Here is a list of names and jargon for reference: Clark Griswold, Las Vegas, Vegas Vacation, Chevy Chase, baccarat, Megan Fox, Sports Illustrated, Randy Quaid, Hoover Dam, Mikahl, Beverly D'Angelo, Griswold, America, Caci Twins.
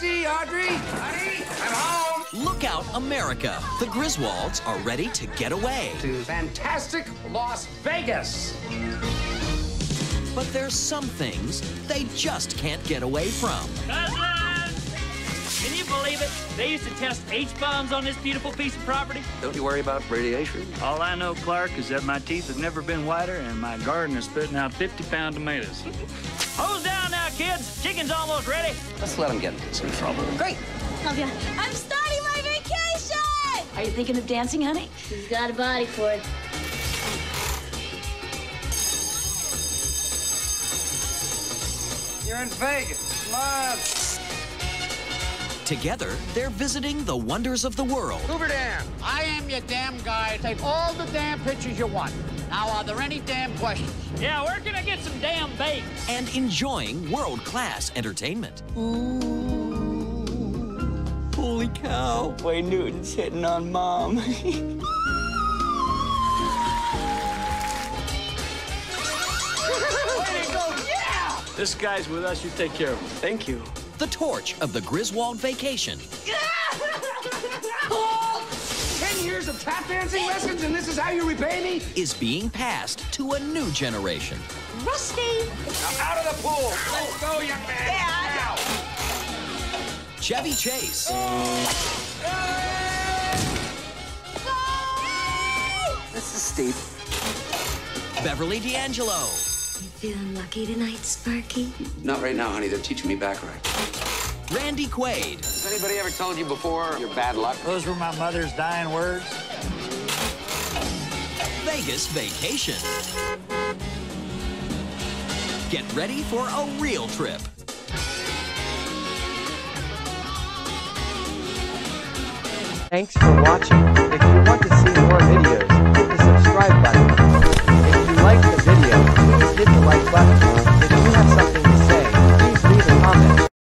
Taxi, Audrey! Honey, I'm home! Look out, America. The Griswolds are ready to get away. To fantastic Las Vegas. But there's some things they just can't get away from. Can you believe it? They used to test H-bombs on this beautiful piece of property. Don't you worry about radiation. All I know, Clark, is that my teeth have never been whiter and my garden is spitting out 50-pound tomatoes. Hose down now, kids. Chicken's almost ready. Let's let them get into some trouble. Great. Love ya. I'm starting my vacation! Are you thinking of dancing, honey? She's got a body for it. You're in Vegas. Love. Together, they're visiting the wonders of the world. Hoover Dam, I am your damn guide. Take all the damn pictures you want. Now, are there any damn questions? Yeah, where can I get some damn bait? And enjoying world-class entertainment. Ooh, holy cow. Boy Newton's hitting on Mom. Way to go, yeah! This guy's with us, you take care of him. Thank you. The torch of the Griswold vacation. 10 years of tap dancing lessons and this is how you repay me? Is being passed to a new generation. Rusty! I'm out of the pool! Let's go, young man! Yeah, now. Chevy Chase. This is Steve. Beverly D'Angelo. You feeling lucky tonight, Sparky? Not right now, honey. They're teaching me baccarat. Randy Quaid. Has anybody ever told you before your bad luck? Those were my mother's dying words. Vegas Vacation. Get ready for a real trip. Thanks for watching. If you want to see more videos, hit the subscribe button. If you like the video, hit the like button.